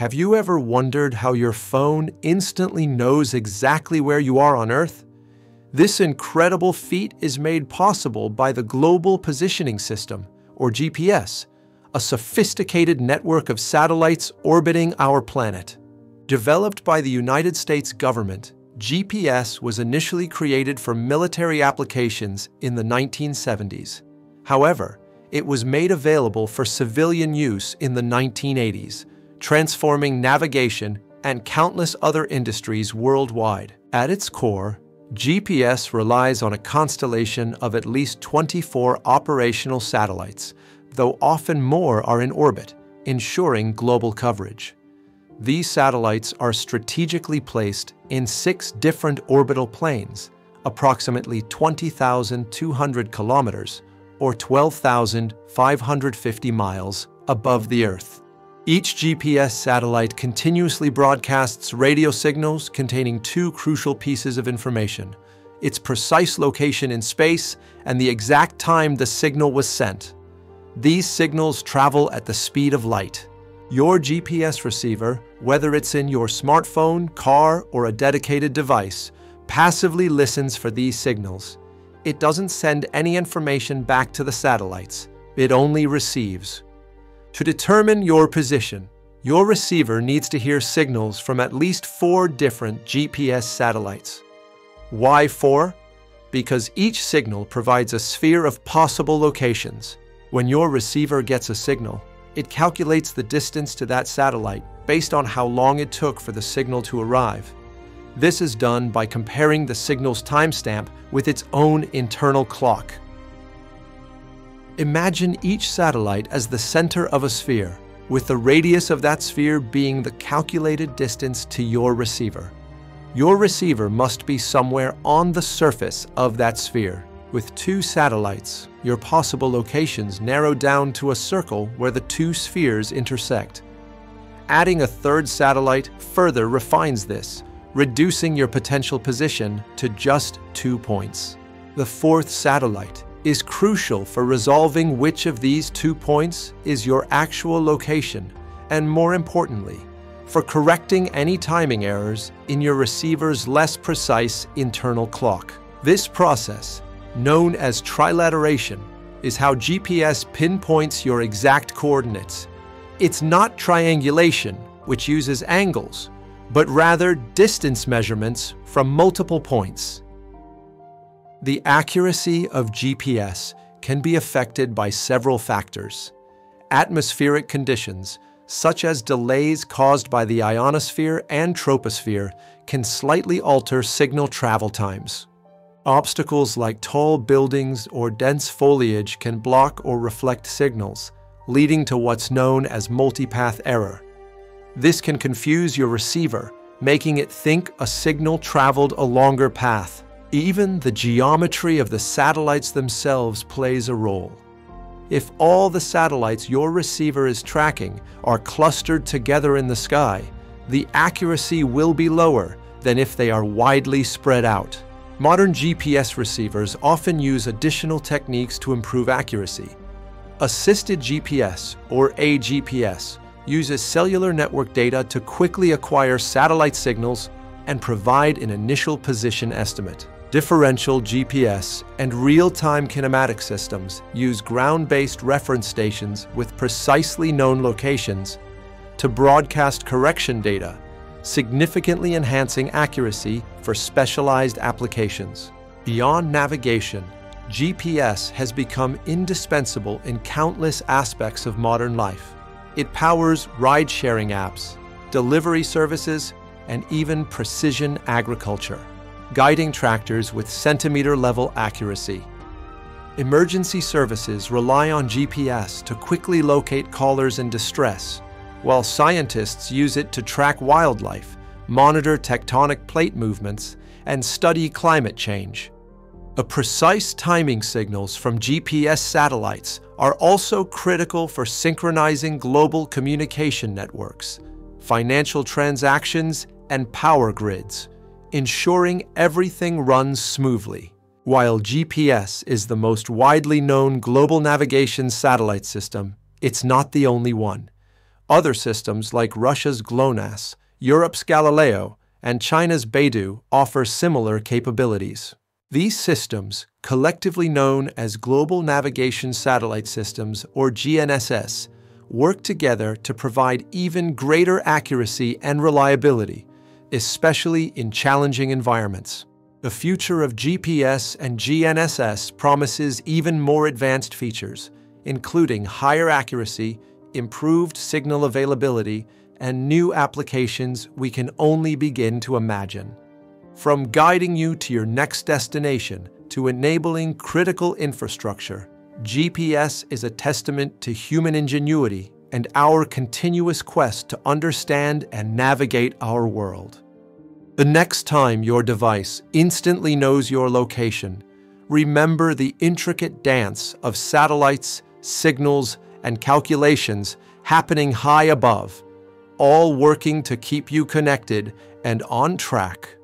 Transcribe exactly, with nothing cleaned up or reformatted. Have you ever wondered how your phone instantly knows exactly where you are on Earth? This incredible feat is made possible by the Global Positioning System, or G P S, a sophisticated network of satellites orbiting our planet. Developed by the United States government, G P S was initially created for military applications in the nineteen seventies. However, it was made available for civilian use in the nineteen eighties, transforming navigation and countless other industries worldwide. At its core, G P S relies on a constellation of at least twenty-four operational satellites, though often more are in orbit, ensuring global coverage. These satellites are strategically placed in six different orbital planes, approximately twenty thousand two hundred kilometers or twelve thousand five hundred fifty miles above the Earth. Each G P S satellite continuously broadcasts radio signals containing two crucial pieces of information: its precise location in space and the exact time the signal was sent. These signals travel at the speed of light. Your G P S receiver, whether it's in your smartphone, car, or a dedicated device, passively listens for these signals. It doesn't send any information back to the satellites. It only receives. To determine your position, your receiver needs to hear signals from at least four different G P S satellites. Why four? Because each signal provides a sphere of possible locations. When your receiver gets a signal, it calculates the distance to that satellite based on how long it took for the signal to arrive. This is done by comparing the signal's timestamp with its own internal clock. Imagine each satellite as the center of a sphere, with the radius of that sphere being the calculated distance to your receiver. Your receiver must be somewhere on the surface of that sphere. With two satellites, your possible locations narrow down to a circle where the two spheres intersect. Adding a third satellite further refines this, reducing your potential position to just two points. The fourth satellite is crucial for resolving which of these two points is your actual location, and more importantly, for correcting any timing errors in your receiver's less precise internal clock. This process, known as trilateration, is how G P S pinpoints your exact coordinates. It's not triangulation, which uses angles, but rather distance measurements from multiple points. The accuracy of G P S can be affected by several factors. Atmospheric conditions, such as delays caused by the ionosphere and troposphere, can slightly alter signal travel times. Obstacles like tall buildings or dense foliage can block or reflect signals, leading to what's known as multipath error. This can confuse your receiver, making it think a signal traveled a longer path. Even the geometry of the satellites themselves plays a role. If all the satellites your receiver is tracking are clustered together in the sky, the accuracy will be lower than if they are widely spread out. Modern G P S receivers often use additional techniques to improve accuracy. Assisted G P S, or A G P S, uses cellular network data to quickly acquire satellite signals and provide an initial position estimate. Differential G P S and real-time kinematic systems use ground-based reference stations with precisely known locations to broadcast correction data, significantly enhancing accuracy for specialized applications. Beyond navigation, G P S has become indispensable in countless aspects of modern life. It powers ride-sharing apps, delivery services, and even precision agriculture, guiding tractors with centimeter-level accuracy. Emergency services rely on G P S to quickly locate callers in distress, while scientists use it to track wildlife, monitor tectonic plate movements, and study climate change. The precise timing signals from G P S satellites are also critical for synchronizing global communication networks, financial transactions, and power grids, ensuring everything runs smoothly. While G P S is the most widely known global navigation satellite system, it's not the only one. Other systems like Russia's GLONASS, Europe's Galileo, and China's Beidou offer similar capabilities. These systems, collectively known as Global Navigation Satellite Systems, or G N S S, work together to provide even greater accuracy and reliability, especially in challenging environments. The future of G P S and G N S S promises even more advanced features, including higher accuracy, improved signal availability, and new applications we can only begin to imagine. From guiding you to your next destination to enabling critical infrastructure, G P S is a testament to human ingenuity and our continuous quest to understand and navigate our world. The next time your device instantly knows your location, remember the intricate dance of satellites, signals, and calculations happening high above, all working to keep you connected and on track.